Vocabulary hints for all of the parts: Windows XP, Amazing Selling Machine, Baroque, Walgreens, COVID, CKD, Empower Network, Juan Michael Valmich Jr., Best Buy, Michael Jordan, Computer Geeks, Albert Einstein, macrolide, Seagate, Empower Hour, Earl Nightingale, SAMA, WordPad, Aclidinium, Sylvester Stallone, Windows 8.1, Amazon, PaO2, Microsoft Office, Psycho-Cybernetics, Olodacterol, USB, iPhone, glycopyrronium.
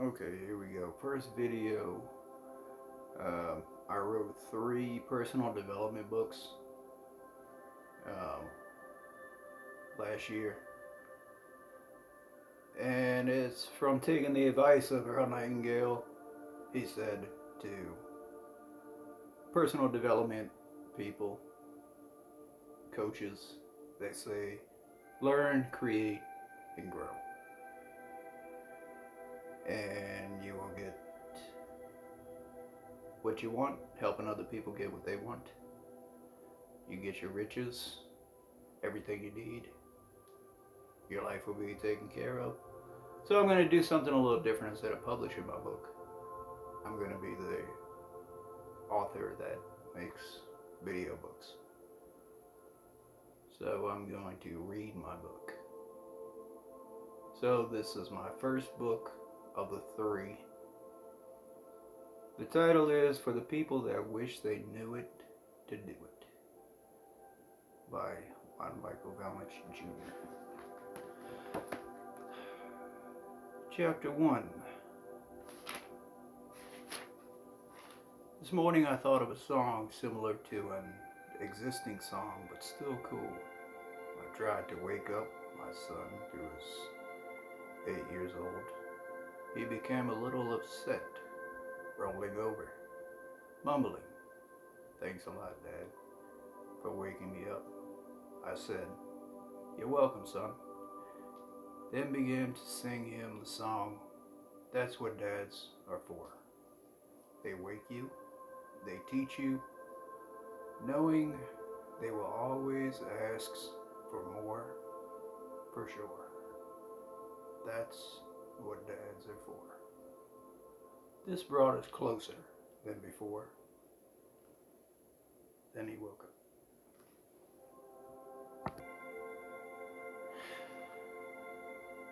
Okay, here we go. First video, I wrote 3 personal development books last year, and it's from taking the advice of Earl Nightingale. He said to personal development people, coaches, that say learn, create, and grow. And you will get what you want, helping other people get what they want. You get your riches, everything you need. Your life will be taken care of. So I'm going to do something a little different. Instead of publishing my book, I'm going to be the author that makes video books. So I'm going to read my book. So this is my first book of the 3. The title is For the People That Wish They Knew It to Do It, by Juan Michael Valmich Jr. Chapter 1. This morning I thought of a song similar to an existing song, but still cool. I tried to wake up my son, who was 8 years old. He became a little upset, rolling over, mumbling, "Thanks a lot, Dad, for waking me up." I said, "You're welcome, son." Then began to sing him the song. That's what dads are for. They wake you, they teach you, knowing they will always ask for more, for sure. That's what dads are for. This brought us closer than before. Then he woke up.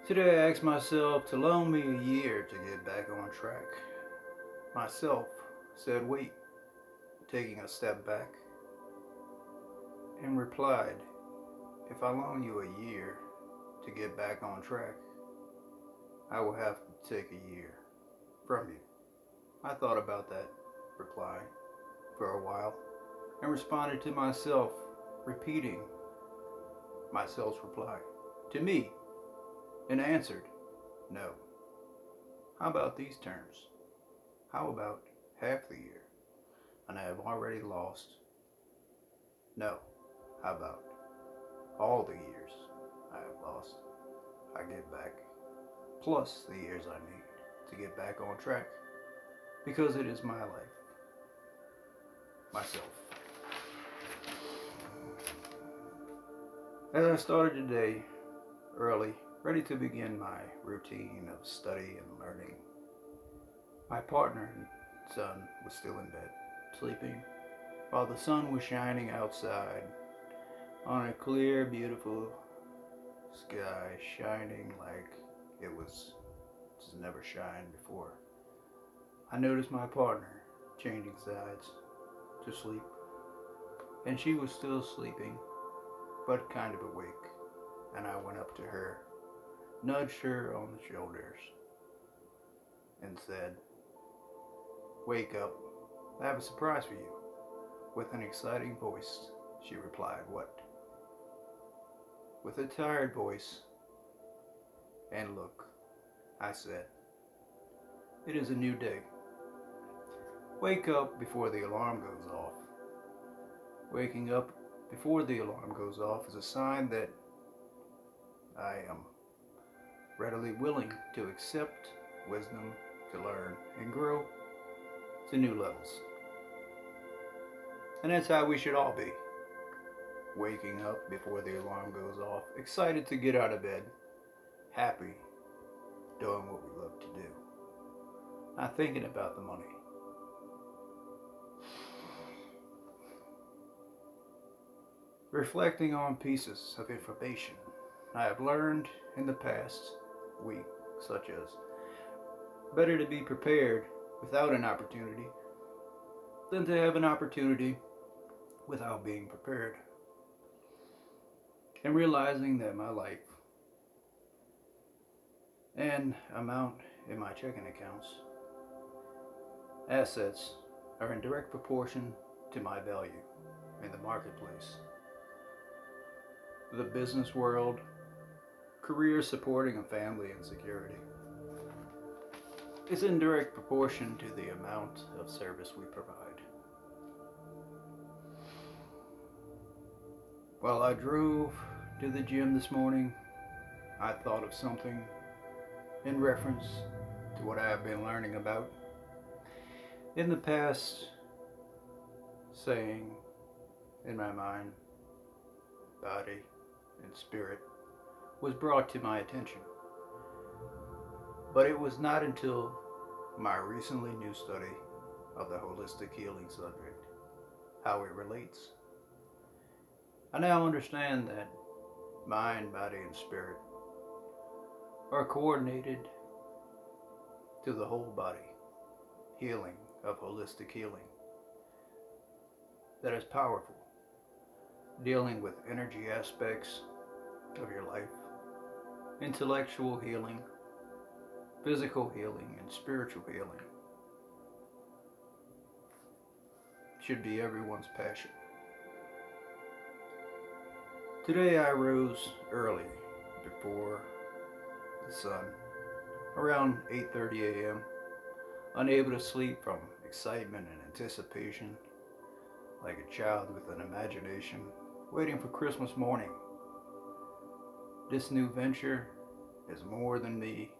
Today I asked myself to loan me a year to get back on track. Myself said wait, taking a step back, and replied, if I loan you a year to get back on track, I will have to take a year from you. I thought about that reply for a while and responded to myself, repeating myself's reply to me, and answered, no. How about these terms? How about half the year? And I have already lost. No. How about all the years I have lost? I get back, plus the years I need to get back on track, because it is my life, myself. As I started today early, ready to begin my routine of study and learning, my partner and son was still in bed, sleeping, while the sun was shining outside on a clear, beautiful sky, shining like it was just never shined before. I noticed my partner changing sides to sleep, and she was still sleeping, but kind of awake, and I went up to her, nudged her on the shoulders, and said, wake up, I have a surprise for you. With an exciting voice, she replied, what? With a tired voice and look, I said, it is a new day. Wake up before the alarm goes off. Waking up before the alarm goes off is a sign that I am readily willing to accept wisdom, to learn and grow to new levels. And that's how we should all be. Waking up before the alarm goes off, excited to get out of bed, happy, doing what we love to do, not thinking about the money. Reflecting on pieces of information I have learned in the past week, such as better to be prepared without an opportunity than to have an opportunity without being prepared, and realizing that my life and amount in my checking accounts. Assets are in direct proportion to my value in the marketplace. The business world, career supporting a family and security, is in direct proportion to the amount of service we provide. While I drove to the gym this morning, I thought of something in reference to what I have been learning about in the past, saying in my mind, body, and spirit was brought to my attention. But it was not until my recently new study of the holistic healing subject, how it relates. I now understand that mind, body, and spirit are coordinated to the whole body healing of holistic healing that is powerful, dealing with energy aspects of your life, intellectual healing, physical healing, and spiritual healing should be everyone's passion. Today I rose early before the sun, around 8:30 a.m., unable to sleep from excitement and anticipation, like a child with an imagination, waiting for Christmas morning. This new venture is more than me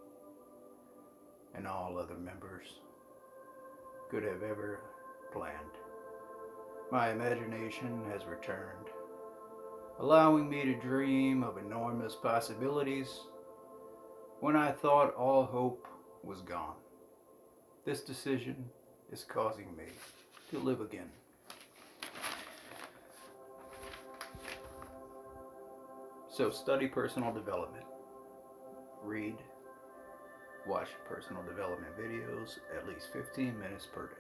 and all other members could have ever planned. My imagination has returned, allowing me to dream of enormous possibilities when I thought all hope was gone. This decision is causing me to live again. So study personal development, read, watch personal development videos at least 15 minutes per day.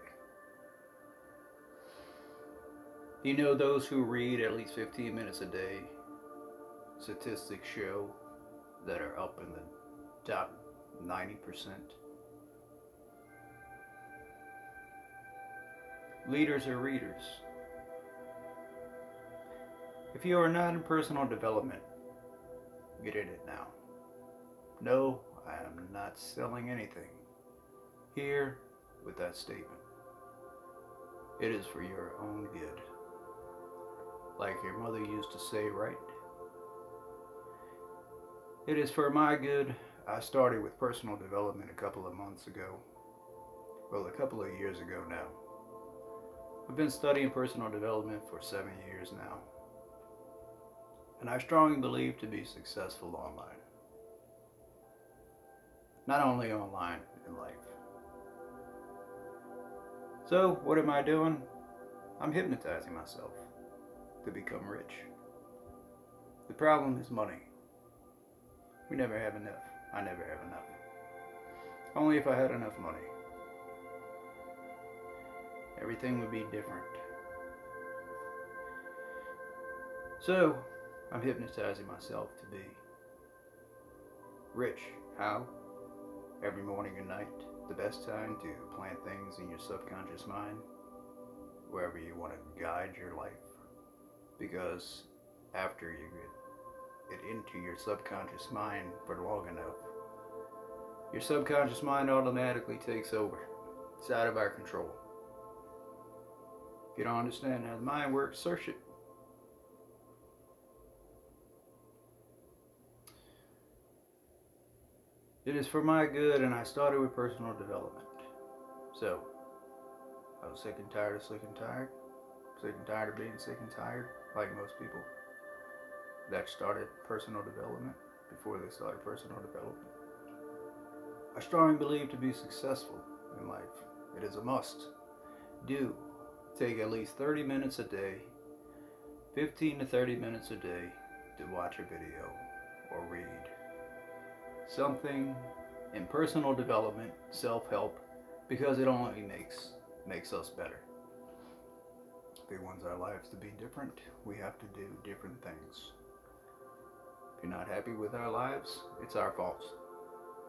You know, those who read at least 15 minutes a day, statistics show that are up in the top 90%. Leaders are readers. If you are not in personal development, get in it now. No, I am not selling anything here with that statement. It is for your own good. Like your mother used to say, right? It is for my good. I started with personal development a couple of months ago. Well, a couple of years ago now. I've been studying personal development for 7 years now, and I strongly believe to be successful online. Not only online, in life. So, what am I doing? I'm hypnotizing myself to become rich. The problem is money. We never have enough. I never have enough. Only if I had enough money, everything would be different. So, I'm hypnotizing myself to be rich. How? Every morning and night, the best time to plant things in your subconscious mind, wherever you want to guide your life, because after you get it into your subconscious mind for long enough, your subconscious mind automatically takes over. It's out of our control. If you don't understand how the mind works, search it. It is for my good, and I started with personal development. So, I was sick and tired of being sick and tired, like most people. That started personal development before they started personal development. I strongly believe to be successful in life, it is a must do. Take at least 30 minutes a day, 15 to 30 minutes a day, to watch a video or read something in personal development, self-help, because it only makes us better. If we want our lives to be different, we have to do different things. If you're not happy with our lives, it's our fault.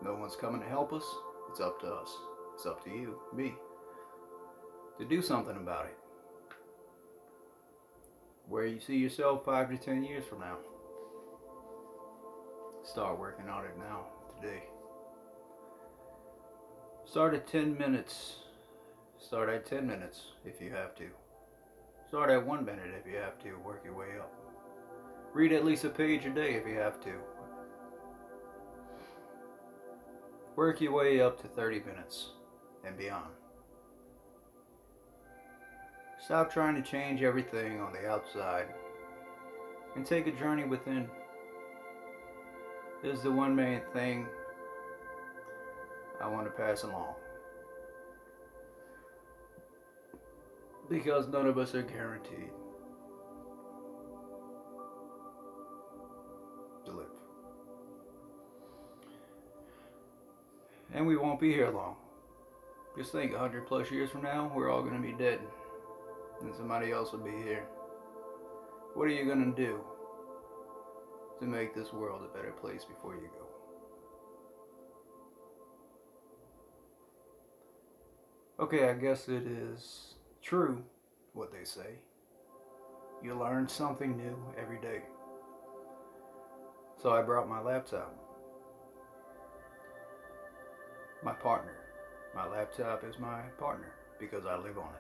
No one's coming to help us. It's up to us. It's up to you, me, to do something about it. Where you see yourself 5 to 10 years from now. Start working on it now, today. Start at 10 minutes. Start at 10 minutes if you have to. Start at 1 minute if you have to. Work your way up. Read at least a page a day if you have to. Work your way up to 30 minutes and beyond. Stop trying to change everything on the outside and take a journey within. This is the one main thing I want to pass along, because none of us are guaranteed to live, and we won't be here long. Just think, 100 plus years from now we're all going to be dead and somebody else will be here. What are you going to do to make this world a better place before you go? Okay, I guess it is true what they say. You learn something new every day. So I brought my laptop. My partner. My laptop is my partner because I live on it.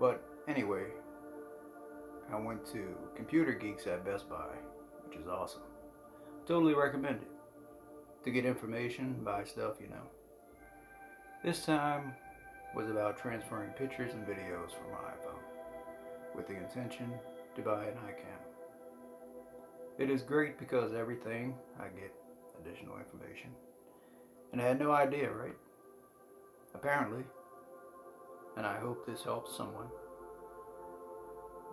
But anyway, I went to Computer Geeks at Best Buy, which is awesome. Totally recommend it. To get information, buy stuff, you know. This time was about transferring pictures and videos from my iPhone with the intention to buy an iCam. It is great because everything I get additional information, and I had no idea, right? Apparently, and I hope this helps someone,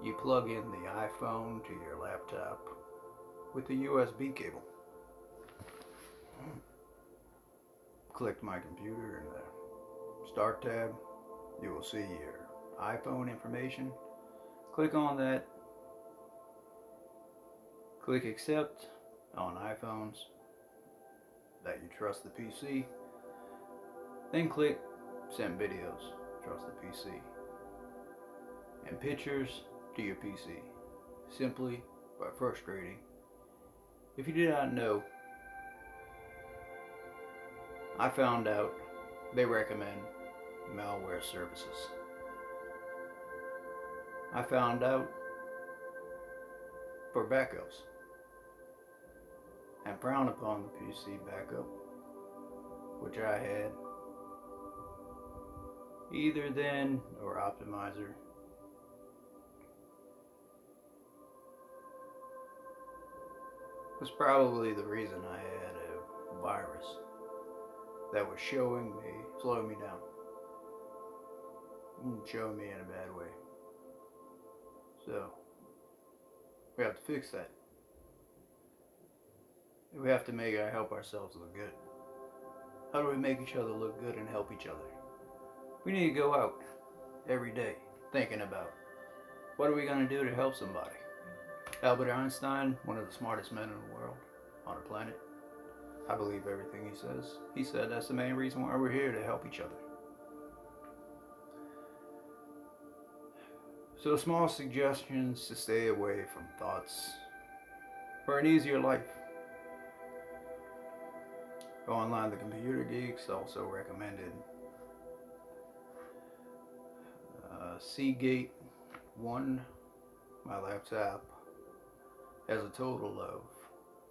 you plug in the iPhone to your laptop with the USB cable. Click my computer and Start tab, you will see your iPhone information. Click on that. Click accept on iPhones that you trust the PC. Then click send videos, trust the PC. And pictures to your PC. Simply but frustrating. If you did not know, I found out they recommend malware services. I found out for backups and frowned upon the PC backup, which I had either then or Optimizer. It was probably the reason I had a virus that was showing me, slowing me down, and showing me in a bad way. So we have to fix that. We have to make our help ourselves look good. How do we make each other look good and help each other? We need to go out every day thinking about what are we going to do to help somebody. Albert Einstein, one of the smartest men in the world, on the planet. I believe everything he says. He said that's the main reason why we're here, to help each other. So small suggestions to stay away from thoughts for an easier life. Online, the Computer Geeks also recommended Seagate 1, my laptop, has a total of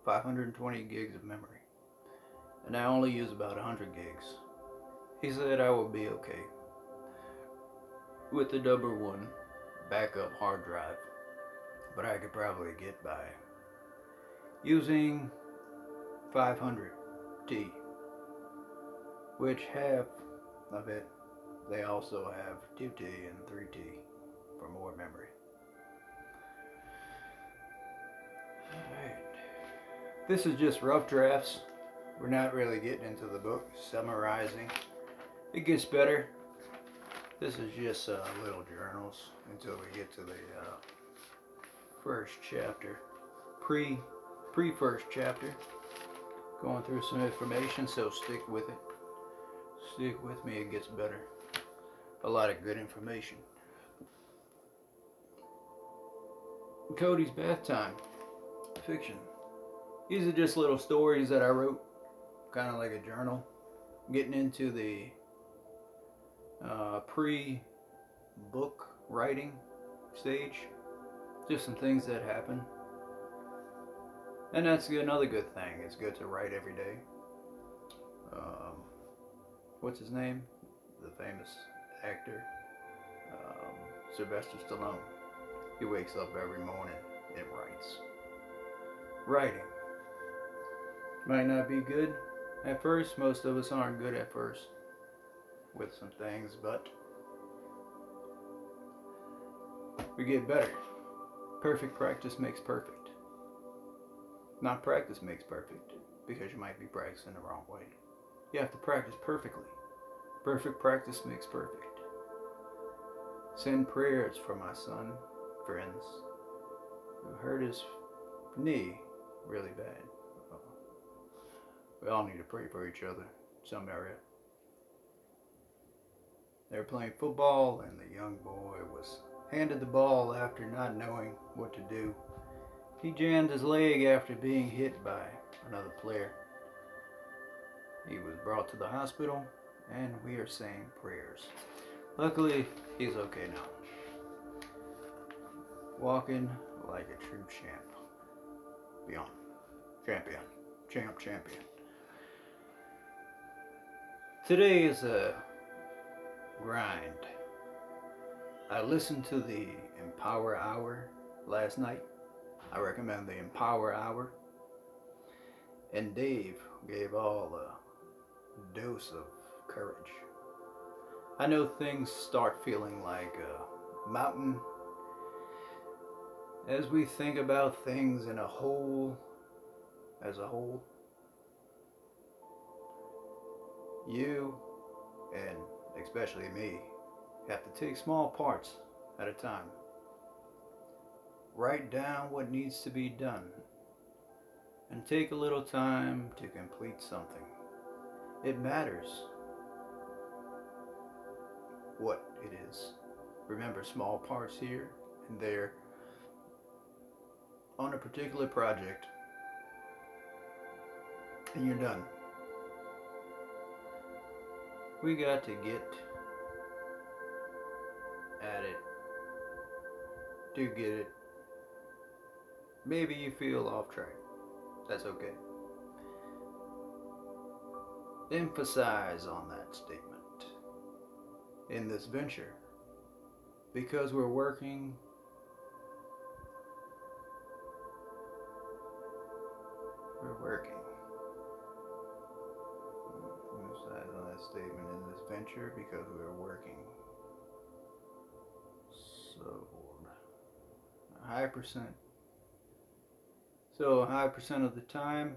520 gigs of memory. And I only use about 100 gigs. He said I will be okay with the number one backup hard drive, but I could probably get by using 500T, which half of it, they also have 2T and 3T for more memory. Alright, this is just rough drafts. We're not really getting into the book, summarizing. It gets better. This is just little journals until we get to the first chapter. Pre-first chapter. Going through some information, so stick with it. Stick with me, it gets better. A lot of good information. Cody's Bath Time Fiction. These are just little stories that I wrote, kind of like a journal. Getting into the pre-book writing stage. Just some things that happen. And that's another good thing. It's good to write every day. What's his name? The famous actor. Sylvester Stallone. He wakes up every morning and writes. Writing. Might not be good at first. Most of us aren't good at first with some things, but we get better. Perfect practice makes perfect. Not practice makes perfect, because you might be practicing the wrong way. You have to practice perfectly. Perfect practice makes perfect. Send prayers for my son, friends, who hurt his knee really bad. We all need to pray for each other in some area. They were playing football, and the young boy was handed the ball after not knowing what to do. He jammed his leg after being hit by another player. He was brought to the hospital, and we are saying prayers. Luckily, he's okay now. Walking like a true champ. Beyond. Champion. Champ, champion. Today is a grind. I listened to the Empower Hour last night. I recommend the Empower Hour. And Dave gave all a dose of courage. I know things start feeling like a mountain as we think about things in a whole, as a whole. You, and especially me, have to take small parts at a time. Write down what needs to be done. And take a little time to complete something. It matters what it is. Remember, small parts here and there on a particular project, and you're done. We got to get at it to get it. Maybe you feel off track. That's okay. Emphasize on that statement in this venture, because we're working emphasize on that statement in this venture because we're working so a high percent of the time.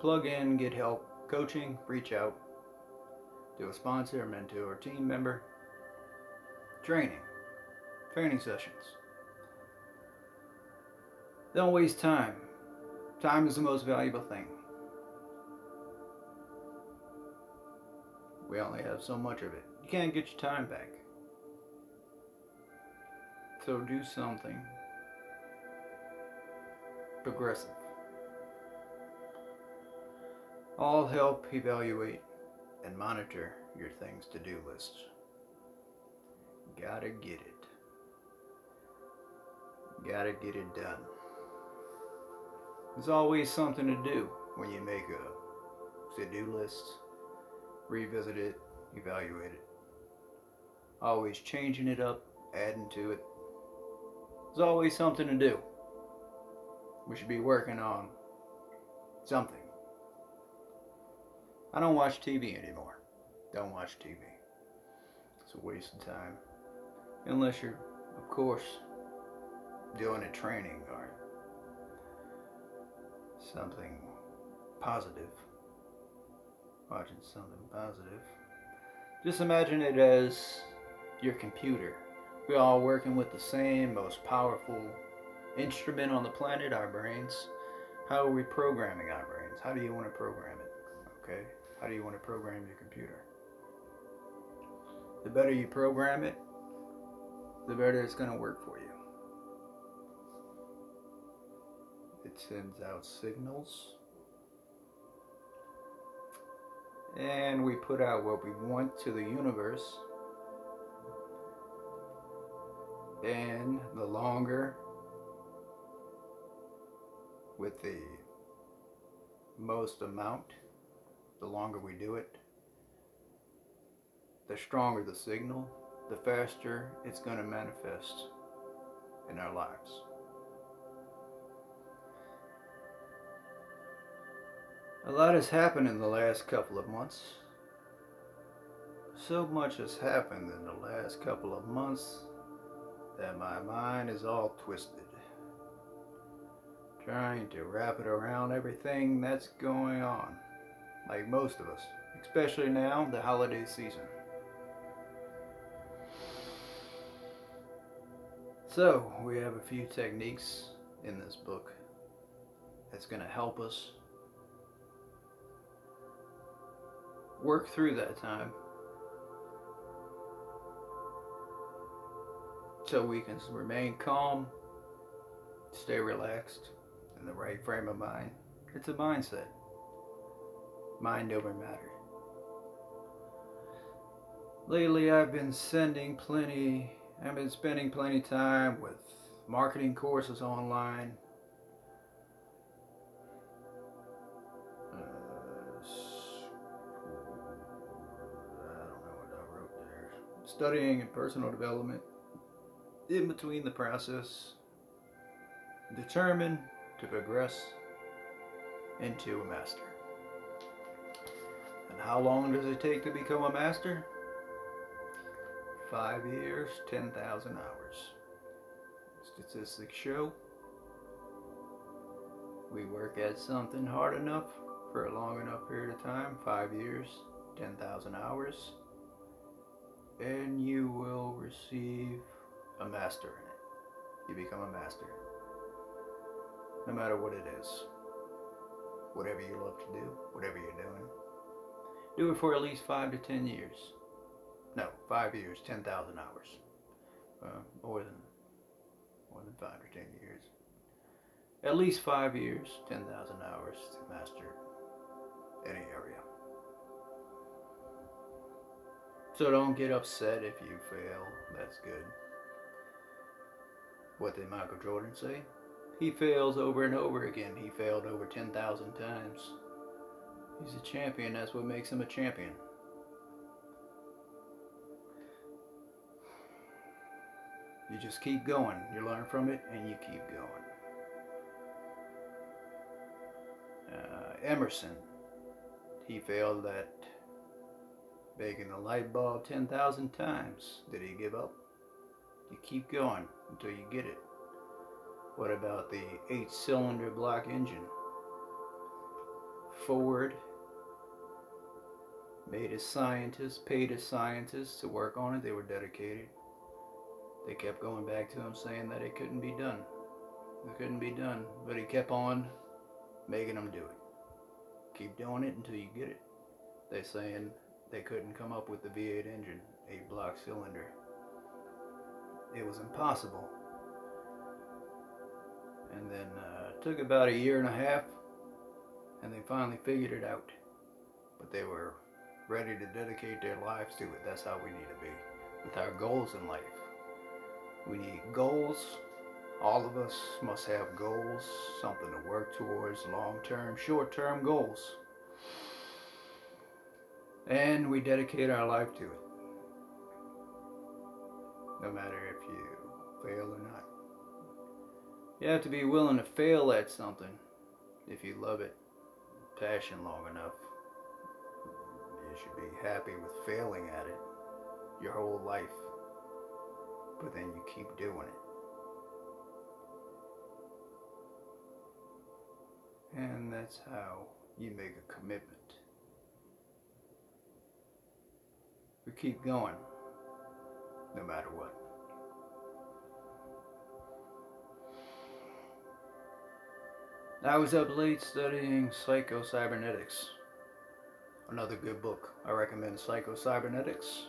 Plug in, get help, coaching, reach out to a sponsor, mentor, team member, training sessions. Don't waste time. Time is the most valuable thing. We only have so much of it. You can't get your time back. So do something progressive. I'll help evaluate and monitor your things to do list. Gotta get it. Gotta get it done. There's always something to do when you make a to-do list. Revisit it, evaluate it. Always changing it up, adding to it. There's always something to do. We should be working on something. I don't watch TV anymore. Don't watch TV. It's a waste of time. Unless you're, of course, doing a training or something positive. Watching something positive. Just imagine it as your computer. We're all working with the same, most powerful instrument on the planet, our brains. How are we programming our brains? How do you want to program it? Okay. How do you want to program your computer? The better you program it, the better it's going to work for you. It sends out signals, and we put out what we want to the universe. And the longer, with the most amount, the longer we do it, the stronger the signal, the faster it's going to manifest in our lives. A lot has happened in the last couple of months. So much has happened in the last couple of months that my mind is all twisted, trying to wrap it around everything that's going on, like most of us, especially now, the holiday season. So, we have a few techniques in this book that's going to help us work through that time so we can remain calm, stay relaxed, in the right frame of mind. It's a mindset. Mind over matter. Lately I've been spending plenty of time with marketing courses online, studying and personal development in between the process, determined to progress into a master. And how long does it take to become a master? 5 years, 10,000 hours. Statistics show we work at something hard enough for a long enough period of time, 5 years, 10,000 hours, and you will receive a master in it. You become a master. No matter what it is. Whatever you love to do, whatever you're doing. Do it for at least 5 to 10 years. No, 5 years, 10,000 hours. More than 5 or 10 years. At least 5 years, 10,000 hours to master any area. So don't get upset if you fail. That's good. What did Michael Jordan say? He fails over and over again. He failed over 10,000 times. He's a champion. That's what makes him a champion. You just keep going. You learn from it and you keep going. Emerson. He failed at making the light bulb 10,000 times. Did he give up? You keep going until you get it. What about the 8-cylinder block engine? Ford made his scientists, paid his scientists to work on it. They were dedicated. They kept going back to him saying that it couldn't be done. It couldn't be done, but he kept on making them do it. Keep doing it until you get it. They're saying they couldn't come up with the V8 engine, 8-block cylinder. It was impossible. And then it took about 1.5 years, and they finally figured it out. But they were ready to dedicate their lives to it. That's how we need to be with our goals in life. We need goals. All of us must have goals, something to work towards, long-term, short-term goals. And we dedicate our life to it. No matter if you fail or not. You have to be willing to fail at something if you love it, passion long enough. You should be happy with failing at it your whole life. But then you keep doing it. And that's how you make a commitment. We keep going, no matter what. I was up late studying Psycho-Cybernetics. Another good book. I recommend Psycho-Cybernetics.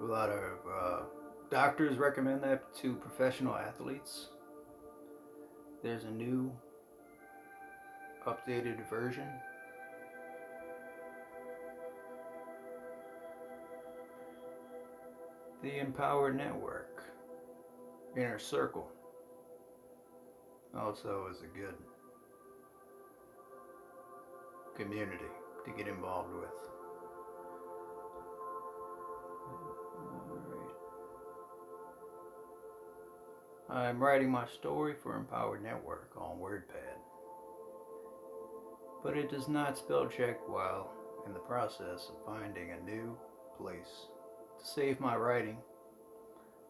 A lot of doctors recommend that to professional athletes. There's a new updated version. The Empower Network, Inner Circle, also is a good community to get involved with. All right. I'm writing my story for Empower Network on WordPad, but it does not spell check while in the process of finding a new place to save my writing.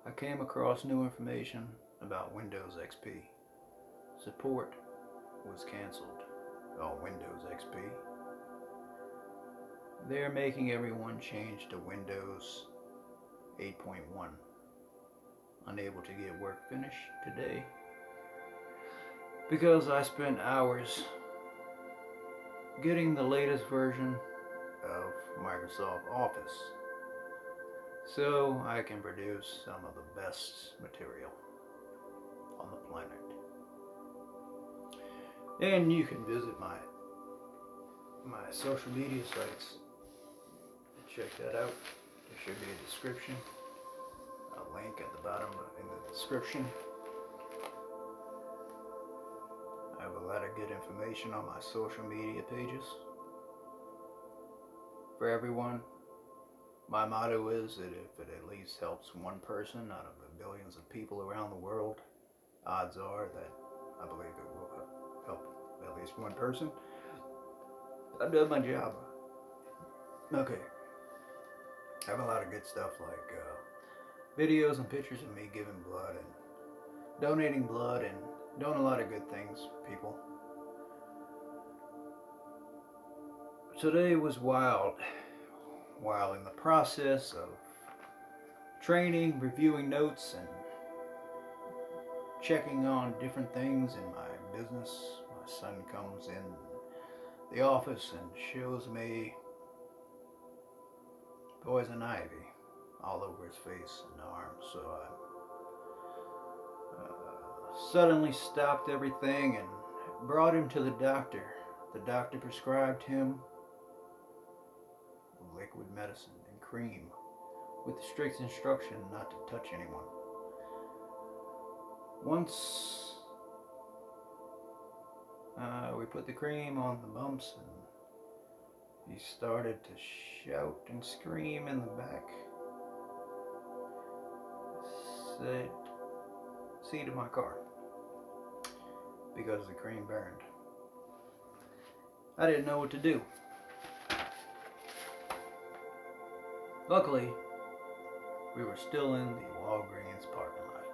I came across new information about Windows XP. Support was canceled on Windows XP. They are making everyone change to Windows 8.1. Unable to get work finished today because I spent hours getting the latest version of Microsoft Office, so I can produce some of the best material on the planet. And you can visit my social media sites and check that out. There should be a description, a link at the bottom in the description. I have a lot of good information on my social media pages. For everyone, my motto is that if it at least helps one person out of the billions of people around the world, odds are that I believe it will help at least one person. I've done my job. Okay. I have a lot of good stuff like videos and pictures of me giving blood and donating blood and doing a lot of good things, people. Today was wild. While in the process of training, reviewing notes, and checking on different things in my business, my son comes in the office and shows me poison ivy all over his face and arms. So I suddenly stopped everything and brought him to the doctor. The doctor prescribed him liquid medicine and cream with the strict instruction not to touch anyone. Once we put the cream on the bumps and he started to shout and scream in the back. Said, "See to my car," because the cream burned. I didn't know what to do. Luckily, we were still in the Walgreens parking lot.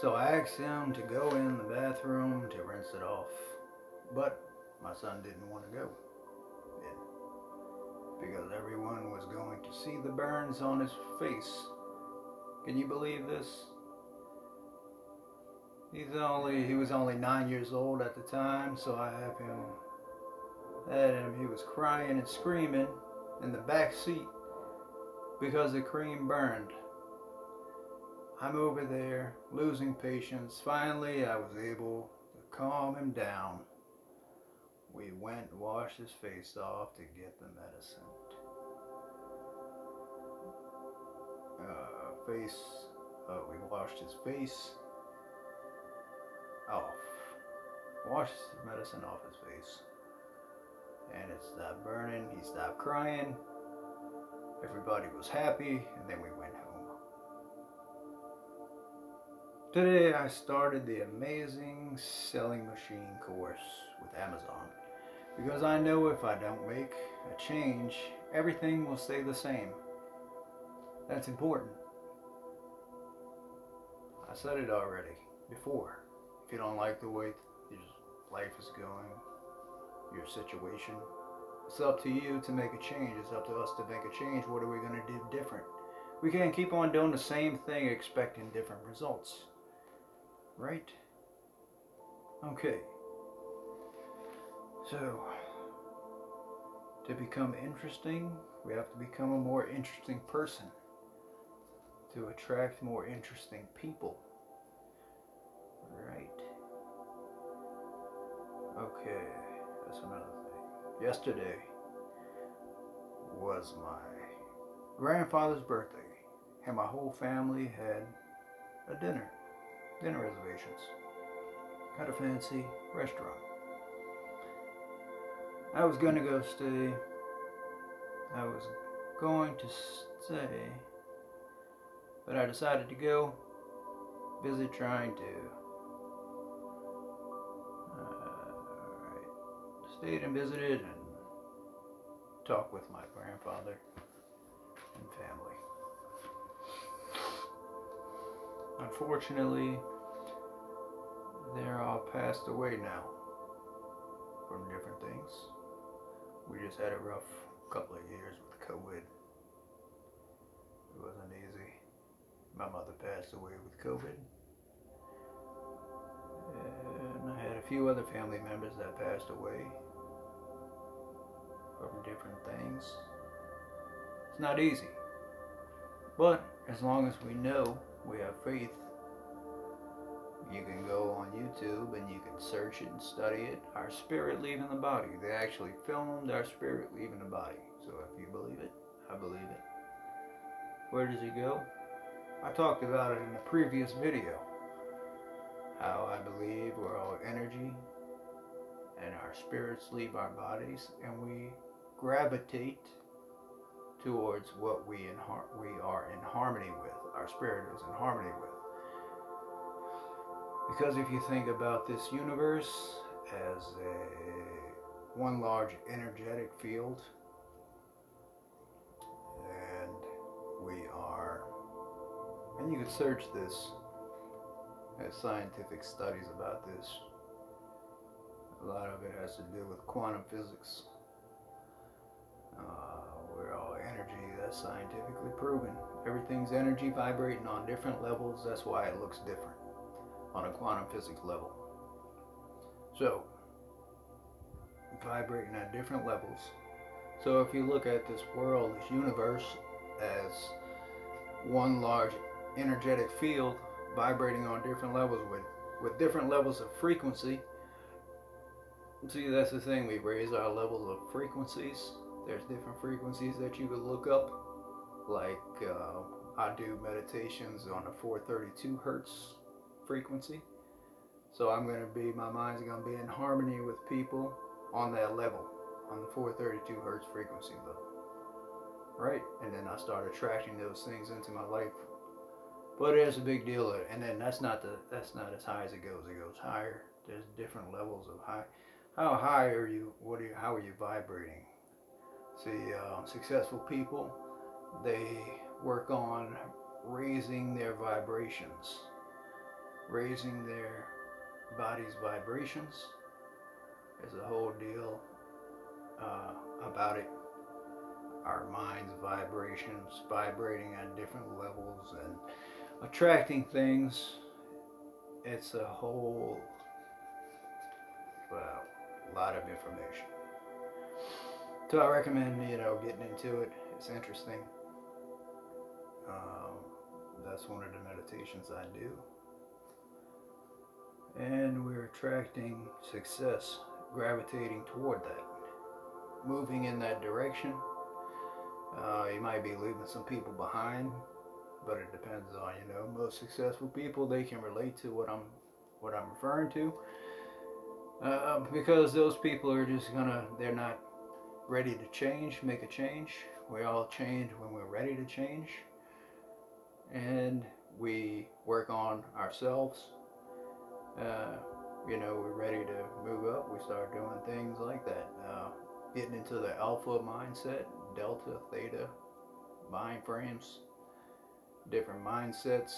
So I asked him to go in the bathroom to rinse it off. But my son didn't want to go. Yeah. Because everyone was going to see the burns on his face. Can you believe this? He was only 9 years old at the time, so I had him, he was crying and screaming in the back seat, because the cream burned. I'm over there, losing patience. Finally, I was able to calm him down. We went and washed his face off to get the medicine. We washed his face off. Washed the medicine off his face. And it stopped burning, he stopped crying. Everybody was happy, and then we went home. Today I started the Amazing Selling Machine course with Amazon, because I know if I don't make a change, everything will stay the same. That's important. I said it already before. If you don't like the way your life is going, your situation, it's up to you to make a change. It's up to us to make a change. What are we going to do different? We can't keep on doing the same thing expecting different results. Right? Okay. So, To become interesting, we have to become a more interesting person. To attract more interesting people. Right. Okay, that's another thing. Yesterday was my grandfather's birthday, and my whole family had a dinner reservations at a fancy restaurant. I was going to stay, but I decided to go. Busy trying to stayed and visited and talked with my grandfather and family. Unfortunately, they're all passed away now from different things. We just had a rough couple of years with COVID. It wasn't easy. My mother passed away with COVID. And I had a few other family members that passed away from different things. It's not easy. But as long as we know we have faith, you can go on YouTube and you can search it and study it. Our spirit leaving the body. They actually filmed our spirit leaving the body. So if you believe it, I believe it. Where does it go? I talked about it in the previous video. How I believe we're all energy and our spirits leave our bodies and we gravitate towards what we are in harmony with. Our spirit is in harmony with. Because if you think about this universe as one large energetic field, and we are, and you can search this, there's scientific studies about this. A lot of it has to do with quantum physics. We're all energy, that's scientifically proven. Everything's energy vibrating on different levels, that's why it looks different on a quantum physics level. So, vibrating at different levels. So if you look at this world, this universe, as one large energetic field vibrating on different levels with different levels of frequency. See, that's the thing, we raise our levels of frequencies. There's different frequencies that you could look up. Like, I do meditations on a 432 hertz frequency, so my mind's gonna be in harmony with people on that level, on the 432 hertz frequency level, right? And then I start attracting those things into my life. But there's a big deal, and then that's not as high as it goes. It goes higher. There's different levels of high. How high are you? How are you vibrating? See, successful people, they work on raising their vibrations. Raising their body's vibrations. There's a whole deal about it. Our mind's vibrations, vibrating at different levels and attracting things. It's a whole lot of information. So I recommend, getting into it. It's interesting. That's one of the meditations I do. And we're attracting success, gravitating toward that, moving in that direction. You might be leaving some people behind, but it depends on, most successful people, they can relate to what I'm referring to, because those people are they're not ready to change, make a change. We all change when we're ready to change, and we work on ourselves. We're ready to move up, we start doing things like that, getting into the alpha mindset, delta, theta, mind frames, different mindsets,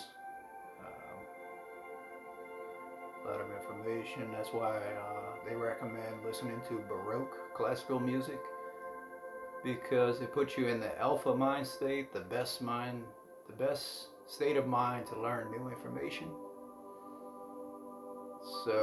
a lot of information. That's why they recommend listening to Baroque classical music, because it puts you in the alpha mind state, the best state of mind to learn new information. So,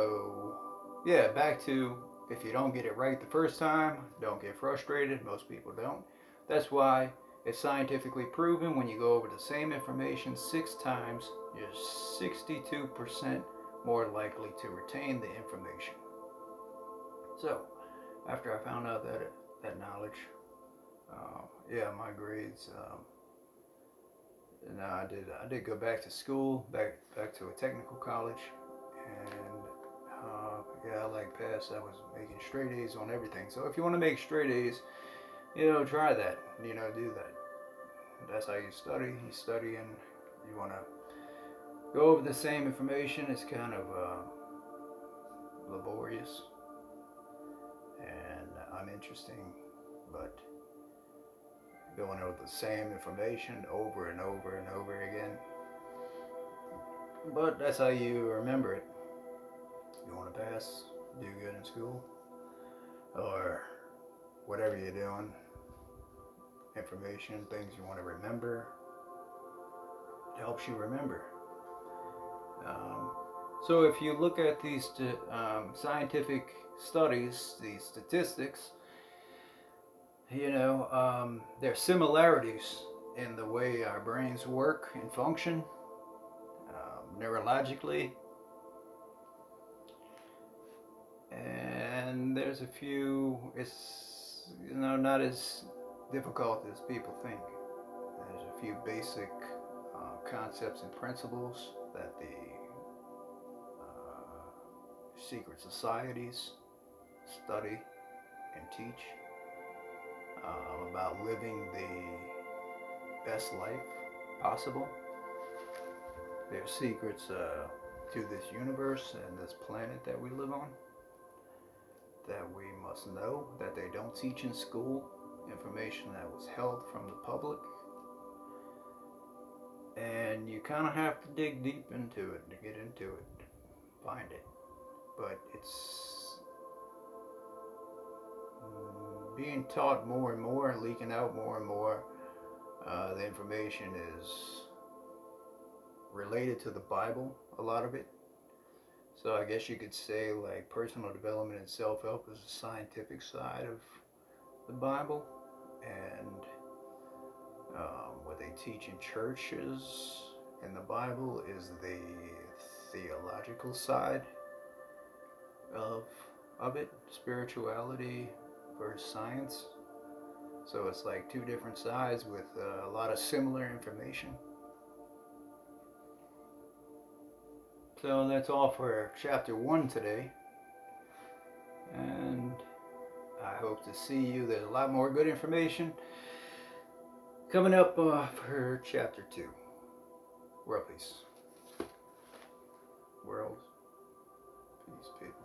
yeah, back to If you don't get it right the first time, don't get frustrated. Most people don't. That's why it's scientifically proven when you go over the same information 6 times, you're 62% more likely to retain the information. So, after I found out that knowledge, yeah, my grades, and I did go back to school, back to a technical college, and yeah, I like past, I was making straight A's on everything. So if you want to make straight A's, you know, try that, you know, do that. That's how you study. You study and you want to go over the same information. It's kind of laborious and uninteresting, but going over the same information over and over and over again. But that's how you remember it. You want to pass, do good in school, or whatever you're doing, information, things you want to remember, it helps you remember. So if you look at these scientific studies, these statistics, you know, there are similarities in the way our brains work and function neurologically. And there's a few, it's, you know, not as difficult as people think. There's a few basic concepts and principles that the secret societies study and teach about living the best life possible. There's secrets to this universe and this planet that we live on, that we must know, that they don't teach in school, information that was held from the public, and you kind of have to dig deep into it to get into it, find it. But it's being taught more and more, leaking out more and more. The information is related to the Bible, a lot of it. So I guess you could say like personal development and self-help is the scientific side of the Bible, and what they teach in churches in the Bible is the theological side of it, spirituality versus science. So it's like two different sides with a lot of similar information. So that's all for chapter 1 today, and I hope to see you. There's a lot more good information coming up for chapter 2. World peace. World peace, people.